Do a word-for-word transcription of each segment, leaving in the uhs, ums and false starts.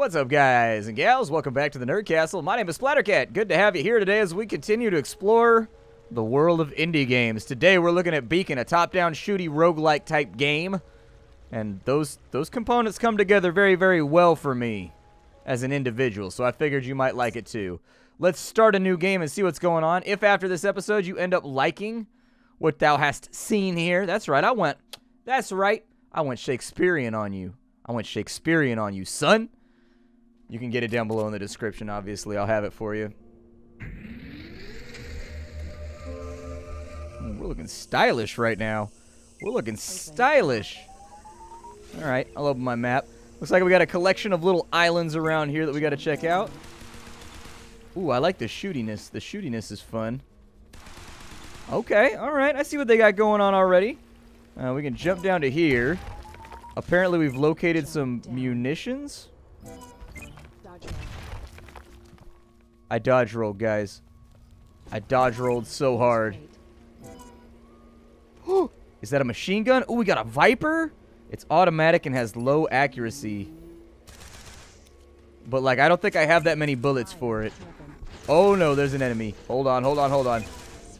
What's up, guys and gals? Welcome back to the Nerd Castle. My name is Splattercat. Good to have you here today as we continue to explore the world of indie games. Today we're looking at Beacon, a top-down shooty roguelike type game. And those those components come together very, very well for me as an individual, so I figured you might like it too. Let's start a new game and see what's going on. If after this episode you end up liking what thou hast seen here, that's right, I went, that's right, I went Shakespearean on you. I went Shakespearean on you, son. You can get it down below in the description, obviously. I'll have it for you. Ooh, we're looking stylish right now. We're looking stylish. All right, I'll open my map. Looks like we got a collection of little islands around here that we got to check out. Ooh, I like the shootiness. The shootiness is fun. Okay, all right. I see what they got going on already. Uh, we can jump down to here. Apparently, we've located some munitions. I dodge rolled, guys. I dodge rolled so hard. Is that a machine gun? Oh, we got a Viper? It's automatic and has low accuracy. But, like, I don't think I have that many bullets for it. Oh, no, there's an enemy. Hold on, hold on, hold on.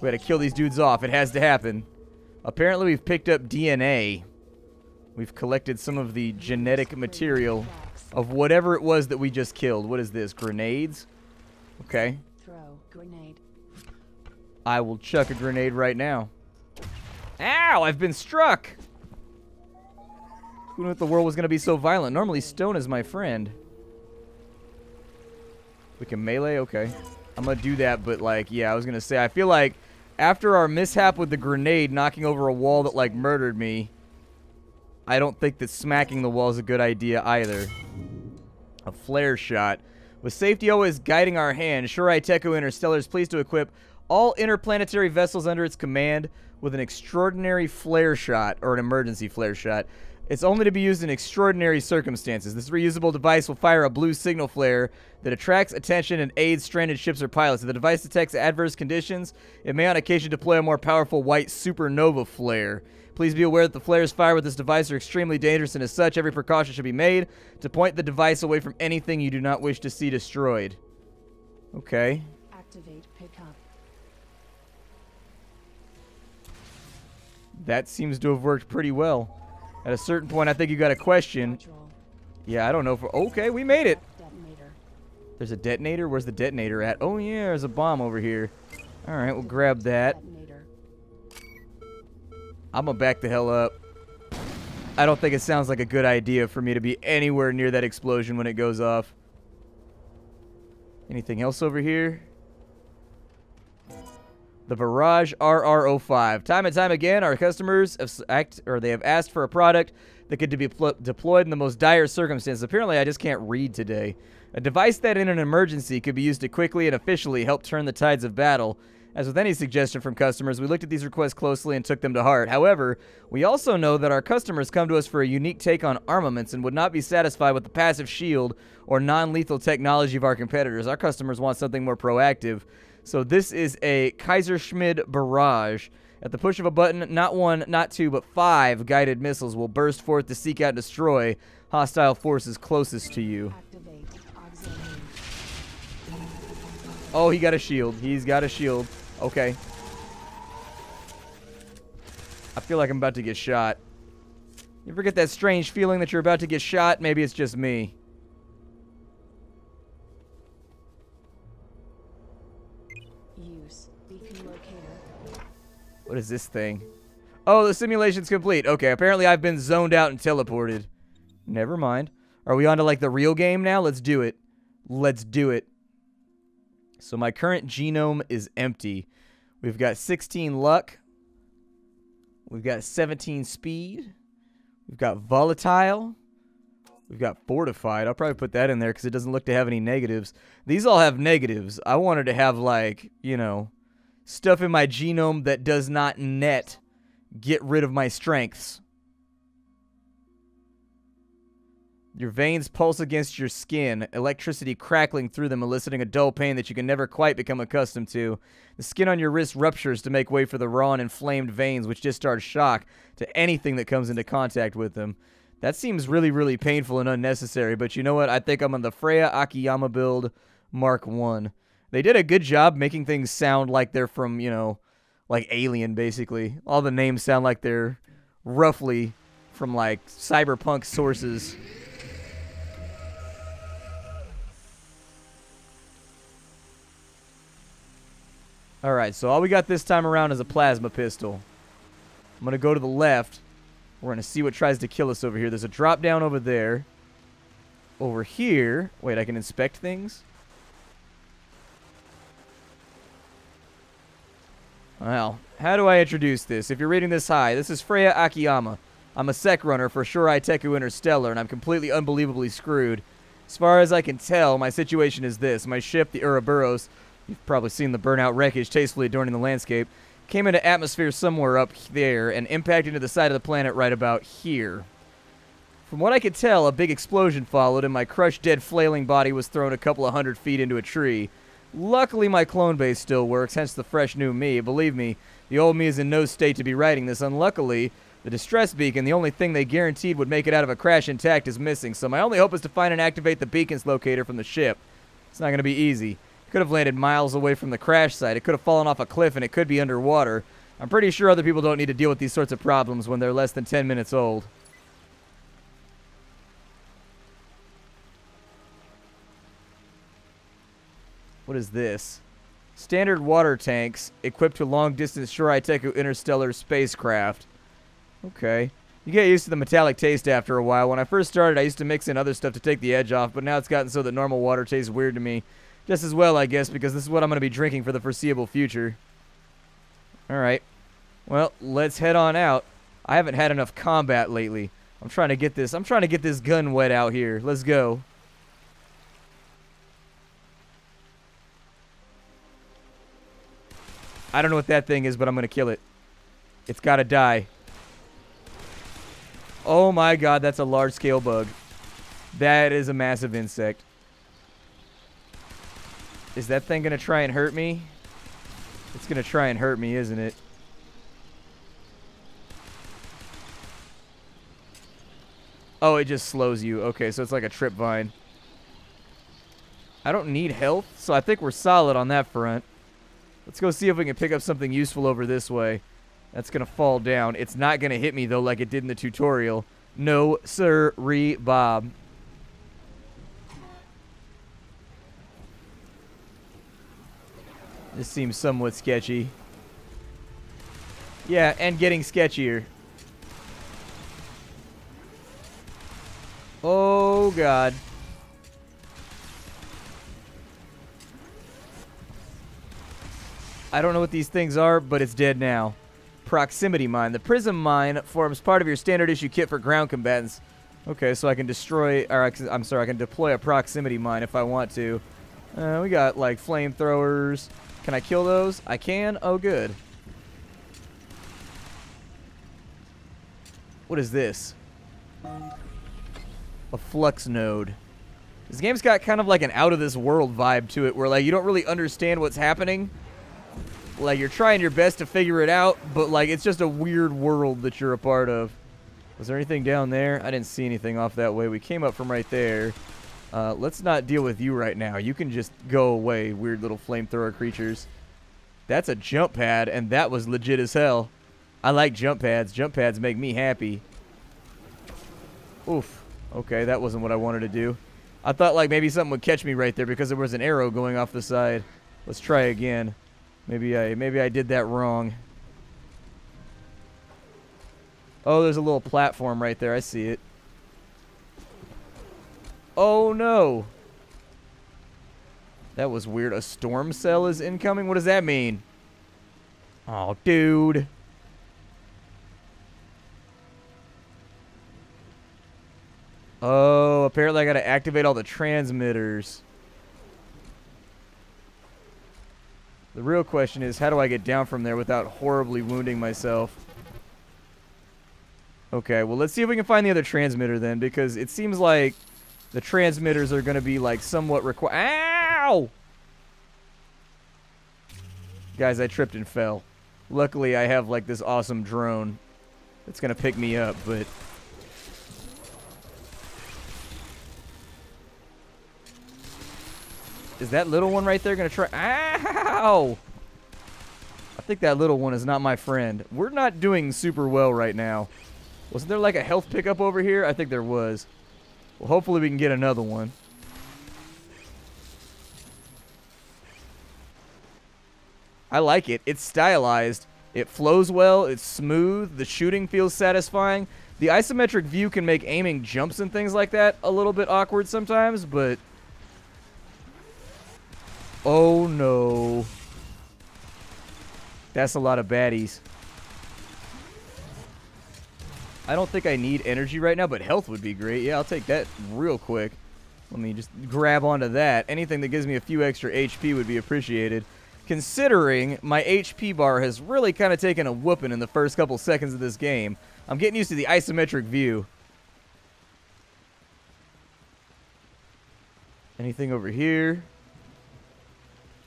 We gotta kill these dudes off. It has to happen. Apparently, we've picked up D N A. We've collected some of the genetic material of whatever it was that we just killed. What is this? Grenades? Okay. Throw grenade. I will chuck a grenade right now. Ow! I've been struck! Who knew the world was going to be so violent? Normally, stone is my friend. We can melee? Okay. I'm going to do that, but, like, yeah, I was going to say, I feel like after our mishap with the grenade knocking over a wall that, like, murdered me, I don't think that smacking the wall is a good idea either. A flare shot. With safety always guiding our hand, Shuraitech Interstellar is pleased to equip all interplanetary vessels under its command with an extraordinary flare shot, or an emergency flare shot. It's only to be used in extraordinary circumstances. This reusable device will fire a blue signal flare that attracts attention and aids stranded ships or pilots. If the device detects adverse conditions, it may on occasion deploy a more powerful white supernova flare. Please be aware that the flares fired with this device are extremely dangerous, and as such, every precaution should be made to point the device away from anything you do not wish to see destroyed. Okay. Activate pickup. That seems to have worked pretty well. At a certain point, I think you got a question. Yeah, I don't know if we're... Okay, we made it. There's a detonator? Where's the detonator at? Oh, yeah, there's a bomb over here. All right, we'll grab that. I'm gonna back the hell up. I don't think it sounds like a good idea for me to be anywhere near that explosion when it goes off. Anything else over here? The Barrage R R zero five. Time and time again, our customers have act, or they have asked for a product that could be deployed in the most dire circumstances. Apparently, I just can't read today. A device that, in an emergency, could be used to quickly and officially help turn the tides of battle. As with any suggestion from customers, we looked at these requests closely and took them to heart. However, we also know that our customers come to us for a unique take on armaments and would not be satisfied with the passive shield or non-lethal technology of our competitors. Our customers want something more proactive. So this is a Kaiser Schmidt Barrage. At the push of a button, not one, not two, but five guided missiles will burst forth to seek out and destroy hostile forces closest to you. Oh, he got a shield. He's got a shield. Okay. I feel like I'm about to get shot. You ever get that strange feeling that you're about to get shot? Maybe it's just me. Use beacon locator. What is this thing? Oh, the simulation's complete. Okay, apparently I've been zoned out and teleported. Never mind. Are we on to, like, the real game now? Let's do it. Let's do it. So my current genome is empty. We've got sixteen luck. We've got seventeen speed. We've got volatile. We've got fortified. I'll probably put that in there because it doesn't look to have any negatives. These all have negatives. I wanted to have, like, you know, stuff in my genome that does not net get rid of my strengths. Your veins pulse against your skin, electricity crackling through them, eliciting a dull pain that you can never quite become accustomed to. The skin on your wrist ruptures to make way for the raw and inflamed veins, which discharge shock to anything that comes into contact with them. That seems really, really painful and unnecessary, but you know what? I think I'm on the Freya Akiyama build Mark one. They did a good job making things sound like they're from, you know, like Alien, basically. All the names sound like they're roughly from, like, cyberpunk sources. Alright, so all we got this time around is a plasma pistol. I'm going to go to the left. We're going to see what tries to kill us over here. There's a drop down over there. Over here. Wait, I can inspect things? Well, how do I introduce this? If you're reading this, hi, this is Freya Akiyama. I'm a sec runner for Shuraitech Interstellar, and I'm completely unbelievably screwed. As far as I can tell, my situation is this. My ship, the Uroboros, you've probably seen the burnout wreckage tastefully adorning the landscape, came into atmosphere somewhere up there and impacted into the side of the planet right about here. From what I could tell, a big explosion followed and my crushed dead flailing body was thrown a couple of hundred feet into a tree. Luckily my clone base still works, hence the fresh new me. Believe me, the old me is in no state to be writing this. Unluckily, the distress beacon, the only thing they guaranteed would make it out of a crash intact, is missing, so my only hope is to find and activate the beacon's locator from the ship. It's not going to be easy. Could have landed miles away from the crash site. It could have fallen off a cliff, and it could be underwater. I'm pretty sure other people don't need to deal with these sorts of problems when they're less than ten minutes old. What is this? Standard water tanks equipped to long-distance Shuraitech Interstellar spacecraft. Okay. You get used to the metallic taste after a while. When I first started, I used to mix in other stuff to take the edge off, but now it's gotten so that normal water tastes weird to me. Just as well, I guess, because this is what I'm going to be drinking for the foreseeable future. Alright. Well, let's head on out. I haven't had enough combat lately. I'm trying to get this, I'm trying to get this gun wet out here. Let's go. I don't know what that thing is, but I'm going to kill it. It's got to die. Oh my god, that's a large-scale bug. That is a massive insect. Is that thing going to try and hurt me? It's going to try and hurt me, isn't it? Oh, it just slows you. Okay, so it's like a trip vine. I don't need health, so I think we're solid on that front. Let's go see if we can pick up something useful over this way. That's going to fall down. It's not going to hit me, though, like it did in the tutorial. No, sir, re Bob. This seems somewhat sketchy. Yeah, and getting sketchier. Oh, God. I don't know what these things are, but it's dead now. Proximity mine. The prism mine forms part of your standard issue kit for ground combatants. Okay, so I can destroy... Or I'm sorry, I can deploy a proximity mine if I want to. Uh, we got, like, flamethrowers... Can I kill those? I can. Oh, good. What is this? A flux node. This game's got kind of like an out-of-this-world vibe to it, where, like, you don't really understand what's happening. Like, you're trying your best to figure it out, but, like, it's just a weird world that you're a part of. Was there anything down there? I didn't see anything off that way. We came up from right there. Uh, let's not deal with you right now. You can just go away, weird little flamethrower creatures. That's a jump pad, and that was legit as hell. I like jump pads. Jump pads make me happy. Oof. Okay, that wasn't what I wanted to do. I thought, like, maybe something would catch me right there because there was an arrow going off the side. Let's try again. Maybe I, maybe I did that wrong. Oh, there's a little platform right there. I see it. Oh, no. That was weird. A storm cell is incoming? What does that mean? Oh, dude. Oh, apparently I gotta activate all the transmitters. The real question is, how do I get down from there without horribly wounding myself? Okay, well, let's see if we can find the other transmitter then, because it seems like... the transmitters are going to be, like, somewhat required. Ow! Guys, I tripped and fell. Luckily, I have, like, this awesome drone that's going to pick me up, but... Is that little one right there gonna try? Ow! I think that little one is not my friend. We're not doing super well right now. Wasn't there like a health pickup over here? I think there was. Well, hopefully we can get another one. I like it. It's stylized. It flows well. It's smooth. The shooting feels satisfying. The isometric view can make aiming jumps and things like that a little bit awkward sometimes, but... Oh, no. That's a lot of baddies. I don't think I need energy right now, but health would be great. Yeah, I'll take that real quick. Let me just grab onto that. Anything that gives me a few extra H P would be appreciated. Considering my H P bar has really kind of taken a whooping in the first couple seconds of this game. I'm getting used to the isometric view. Anything over here?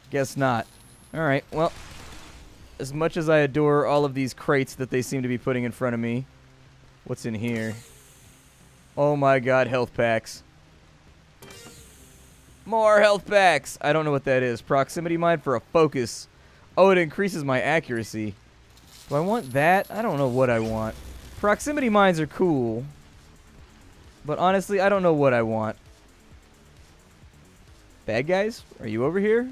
Guess not. Alright, well, as much as I adore all of these crates that they seem to be putting in front of me, what's in here? Oh my god, health packs. More health packs! I don't know what that is. Proximity mine for a focus. Oh, it increases my accuracy. Do I want that? I don't know what I want. Proximity mines are cool. But honestly, I don't know what I want. Bad guys? Are you over here?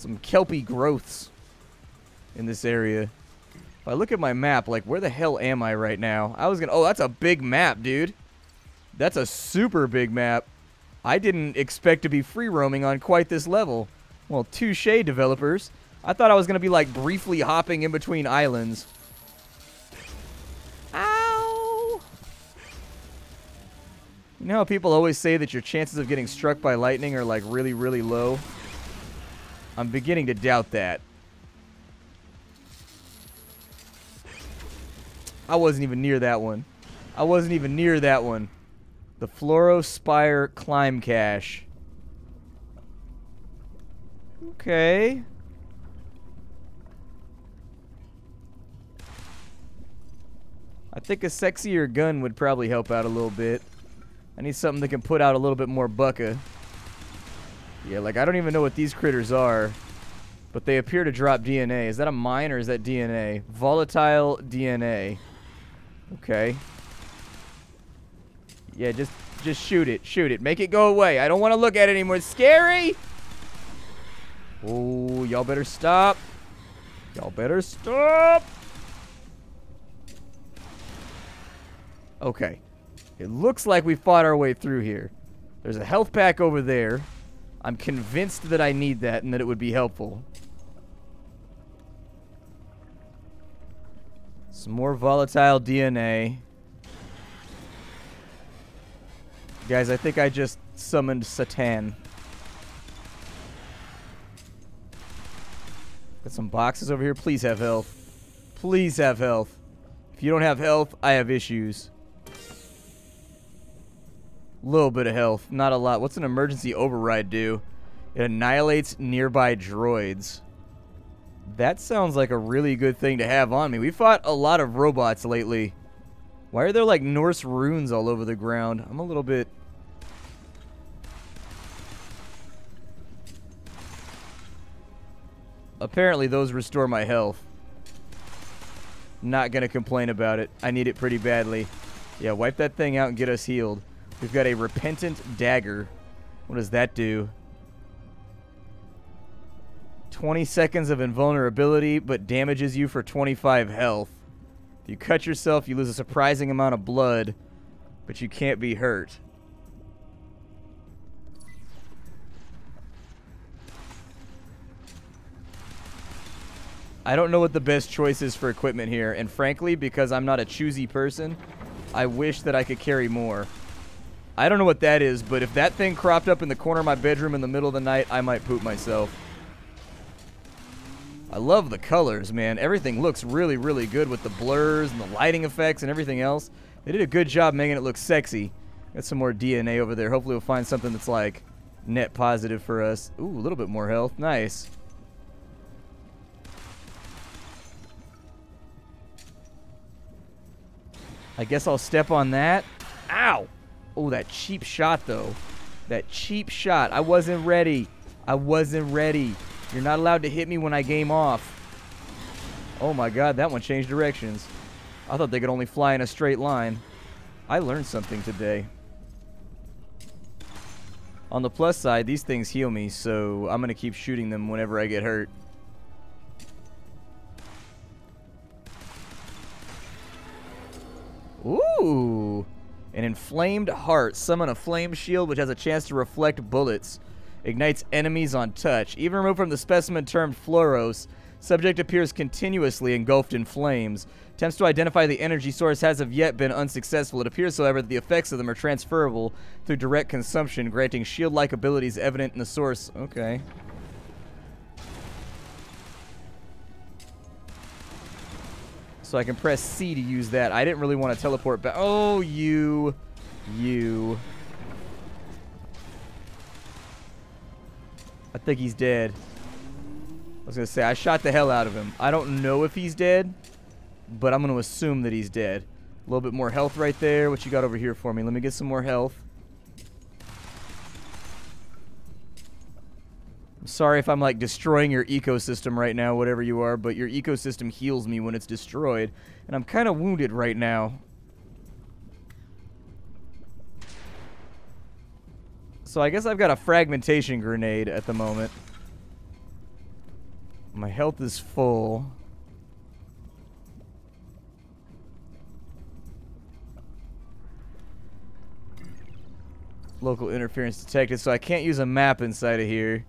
Some kelpie growths in this area. If I look at my map, like, where the hell am I right now? I was gonna... Oh, that's a big map, dude. That's a super big map. I didn't expect to be free roaming on quite this level. Well, touche, developers. I thought I was gonna be, like, briefly hopping in between islands. Ow! You know how people always say that your chances of getting struck by lightning are, like, really, really low? I'm beginning to doubt that. I wasn't even near that one. I wasn't even near that one. The Fluorospire Climb Cache. Okay. I think a sexier gun would probably help out a little bit. I need something that can put out a little bit more bucka. Yeah, like, I don't even know what these critters are, but they appear to drop D N A. Is that a mine or is that D N A? Volatile D N A. Okay. Yeah, just just shoot it. Shoot it. Make it go away. I don't want to look at it anymore. It's scary! Oh, y'all better stop. Y'all better stop! Okay. It looks like we fought our way through here. There's a health pack over there. I'm convinced that I need that and that it would be helpful. Some more volatile D N A. Guys, I think I just summoned Satan. Got some boxes over here. Please have health. Please have health. If you don't have health, I have issues. Little bit of health, not a lot. What's an emergency override do? It annihilates nearby droids. That sounds like a really good thing to have on me. We fought a lot of robots lately. Why are there like Norse runes all over the ground? I'm a little bit... Apparently those restore my health. Not gonna complain about it. I need it pretty badly. Yeah, wipe that thing out and get us healed. We've got a repentant dagger. What does that do? twenty seconds of invulnerability, but damages you for twenty-five health. If you cut yourself, you lose a surprising amount of blood, but you can't be hurt. I don't know what the best choice is for equipment here, and frankly, because I'm not a choosy person, I wish that I could carry more. I don't know what that is, but if that thing cropped up in the corner of my bedroom in the middle of the night, I might poop myself. I love the colors, man. Everything looks really, really good with the blurs and the lighting effects and everything else. They did a good job making it look sexy. Got some more D N A over there. Hopefully we'll find something that's, like, net positive for us. Ooh, a little bit more health. Nice. I guess I'll step on that. Ow! Oh, that cheap shot, though. That cheap shot. I wasn't ready. I wasn't ready. You're not allowed to hit me when I game off. Oh, my God. That one changed directions. I thought they could only fly in a straight line. I learned something today. On the plus side, these things heal me, so I'm going to keep shooting them whenever I get hurt. Ooh! An inflamed heart. Summon a flame shield which has a chance to reflect bullets. Ignites enemies on touch. Even removed from the specimen termed Fluoros, subject appears continuously engulfed in flames. Attempts to identify the energy source has of yet been unsuccessful. It appears, however, that the effects of them are transferable through direct consumption, granting shield-like abilities evident in the source. Okay. So I can press C to use that. I didn't really want to teleport back. Oh, you. You. I think he's dead. I was going to say, I shot the hell out of him. I don't know if he's dead, but I'm going to assume that he's dead. A little bit more health right there. What you got over here for me? Let me get some more health. Sorry if I'm like destroying your ecosystem right now, whatever you are, but your ecosystem heals me when it's destroyed, and I'm kind of wounded right now. So I guess I've got a fragmentation grenade at the moment. My health is full. Local interference detected, so I can't use a map inside of here.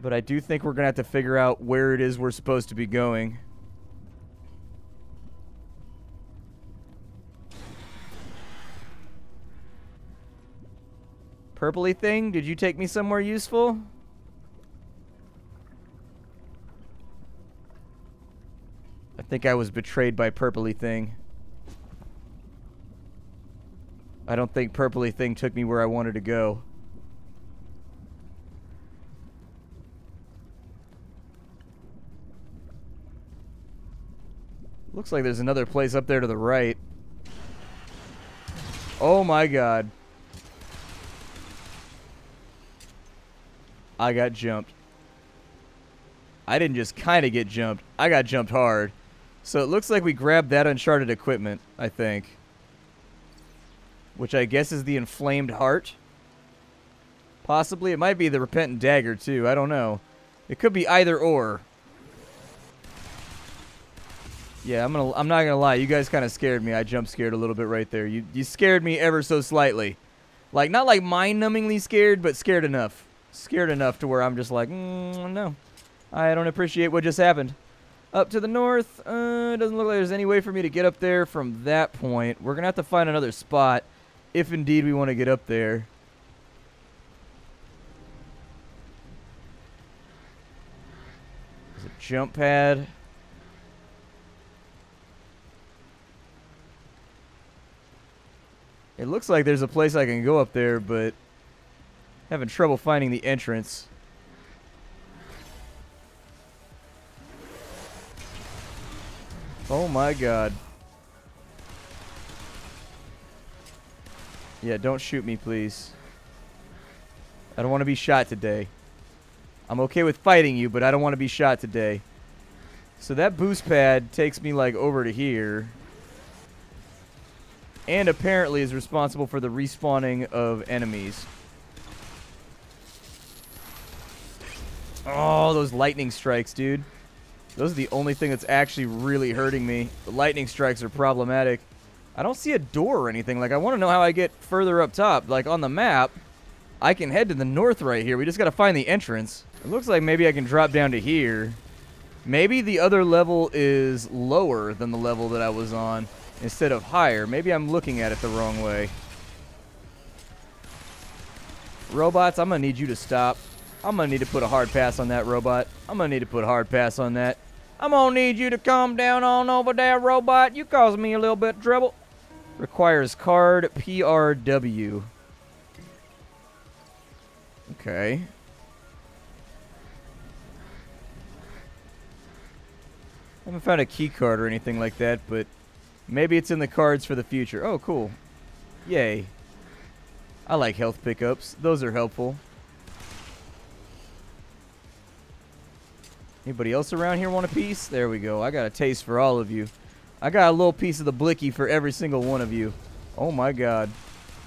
But I do think we're going to have to figure out where it is we're supposed to be going. Purpley thing, did you take me somewhere useful? I think I was betrayed by Purpley thing. I don't think Purpley thing took me where I wanted to go. Looks like there's another place up there to the right. Oh my God. I got jumped. I didn't just kind of get jumped. I got jumped hard. So it looks like we grabbed that uncharted equipment, I think. Which I guess is the inflamed heart. Possibly. It might be the repentant dagger, too. I don't know. It could be either or. Yeah, I'm gonna. I'm not gonna lie. You guys kind of scared me. I jump scared a little bit right there. You you scared me ever so slightly, like not like mind-numbingly scared, but scared enough, scared enough to where I'm just like, mm, no, I don't appreciate what just happened. Up to the north. Uh, doesn't look like there's any way for me to get up there from that point. We're gonna have to find another spot, if indeed we want to get up there. There's a jump pad. It looks like there's a place I can go up there, but having trouble finding the entrance. Oh my God. Yeah, don't shoot me, please. I don't want to be shot today. I'm okay with fighting you, but I don't want to be shot today. So that boost pad takes me like over to here. And apparently is responsible for the respawning of enemies. Oh, those lightning strikes, dude. Those are the only thing that's actually really hurting me. The lightning strikes are problematic. I don't see a door or anything. Like, I want to know how I get further up top. Like, on the map, I can head to the north right here. We just got to find the entrance. It looks like maybe I can drop down to here. Maybe the other level is lower than the level that I was on. Instead of higher. Maybe I'm looking at it the wrong way. Robots, I'm going to need you to stop. I'm going to need to put a hard pass on that robot. I'm going to need to put a hard pass on that. I'm going to need you to come down on over there, robot. You caused me a little bit of trouble. Requires card P R W. Okay. I haven't found a key card or anything like that, but maybe it's in the cards for the future. Oh, cool. Yay. I like health pickups. Those are helpful. Anybody else around here want a piece? There we go. I got a taste for all of you. I got a little piece of the blicky for every single one of you. Oh my god.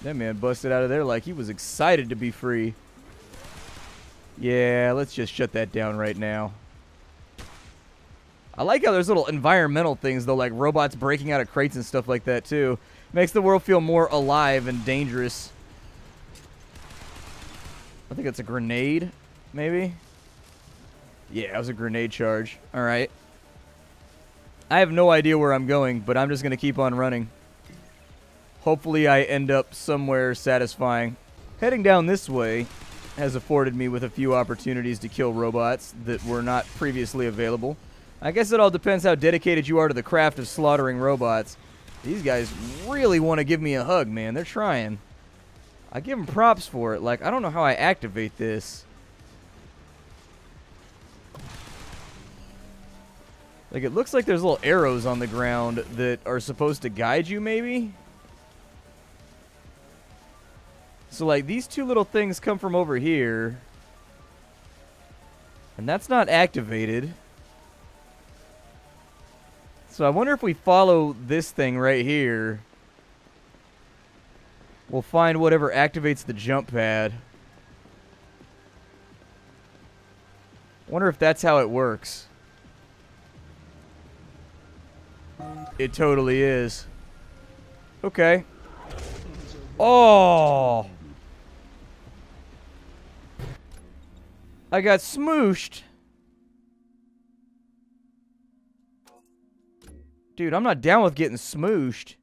That man busted out of there like he was excited to be free. Yeah, let's just shut that down right now. I like how there's little environmental things, though, like robots breaking out of crates and stuff like that, too. Makes the world feel more alive and dangerous. I think that's a grenade, maybe? Yeah, that was a grenade charge. All right. I have no idea where I'm going, but I'm just going to keep on running. Hopefully I end up somewhere satisfying. Heading down this way has afforded me with a few opportunities to kill robots that were not previously available. I guess it all depends how dedicated you are to the craft of slaughtering robots. These guys really want to give me a hug, man. They're trying. I give them props for it. Like, I don't know how I activate this. Like, it looks like there's little arrows on the ground that are supposed to guide you, maybe? So, like, these two little things come from over here. And that's not activated. So I wonder if we follow this thing right here, we'll find whatever activates the jump pad. Wonder if that's how it works. It totally is. Okay. Oh! I got smooshed. Dude, I'm not down with getting smooshed.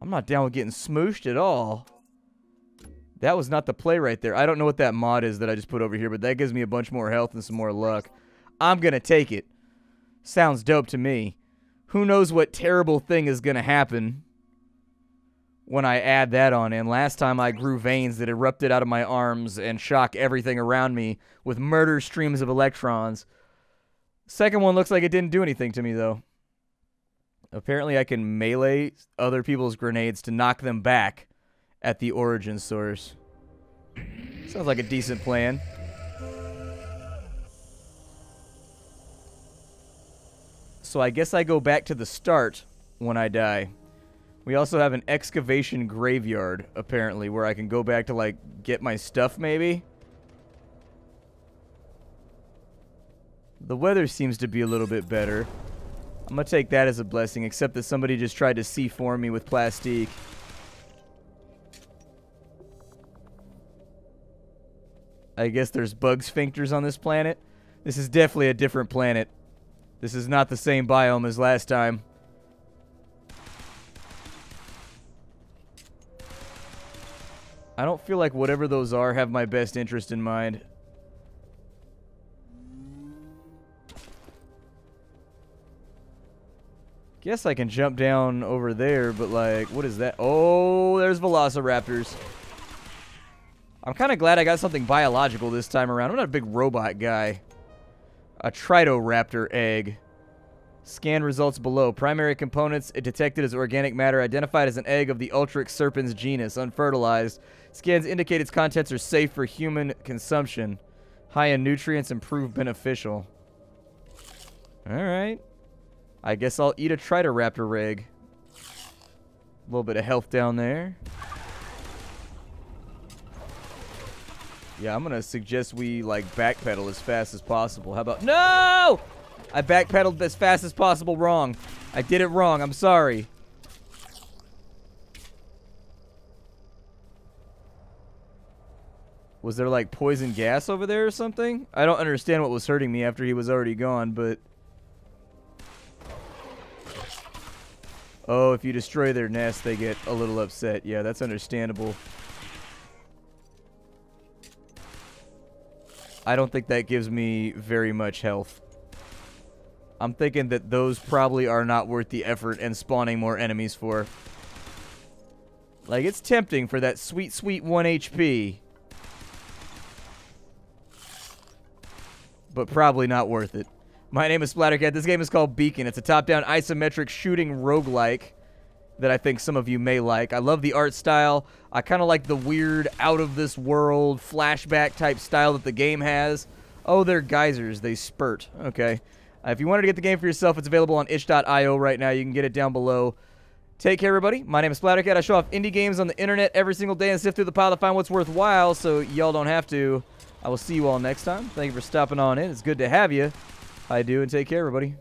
I'm not down with getting smooshed at all. That was not the play right there. I don't know what that mod is that I just put over here, but that gives me a bunch more health and some more luck. I'm gonna take it. Sounds dope to me. Who knows what terrible thing is gonna happen when I add that on in. Last time I grew veins that erupted out of my arms and shock everything around me with murder streams of electrons. Second one looks like it didn't do anything to me, though. Apparently I can melee other people's grenades to knock them back at the origin source. Sounds like a decent plan. So I guess I go back to the start when I die. We also have an excavation graveyard, apparently, where I can go back to, like, get my stuff, maybe? The weather seems to be a little bit better. I'm gonna take that as a blessing, except that somebody just tried to C four me with plastique. I guess there's bug sphincters on this planet. This is definitely a different planet. This is not the same biome as last time. I don't feel like whatever those are have my best interest in mind. Guess I can jump down over there, but like, what is that? Oh, there's velociraptors. I'm kind of glad I got something biological this time around. I'm not a big robot guy. A Tridoraptor egg. Scan results below. Primary components it detected as organic matter, identified as an egg of the Ultrix serpens genus, unfertilized. Scans indicate its contents are safe for human consumption. High in nutrients and proved beneficial. All right. I guess I'll eat a Tridoraptor egg. A little bit of health down there. Yeah, I'm gonna suggest we, like, backpedal as fast as possible. How about... No! I backpedaled as fast as possible wrong. I did it wrong. I'm sorry. Was there, like, poison gas over there or something? I don't understand what was hurting me after he was already gone, but... Oh, if you destroy their nest, they get a little upset. Yeah, that's understandable. I don't think that gives me very much health. I'm thinking that those probably are not worth the effort and spawning more enemies for. Like, it's tempting for that sweet, sweet one H P. but probably not worth it. My name is Splattercat. This game is called Beacon. It's a top-down isometric shooting roguelike that I think some of you may like. I love the art style. I kind of like the weird, out-of-this-world, flashback-type style that the game has. Oh, they're geysers. They spurt. Okay. Uh, if you wanted to get the game for yourself, it's available on itch dot i o right now. You can get it down below. Take care, everybody. My name is Splattercat. I show off indie games on the internet every single day and sift through the pile to find what's worthwhile so y'all don't have to. I will see you all next time. Thank you for stopping on in. It's good to have you. I do, and take care, everybody.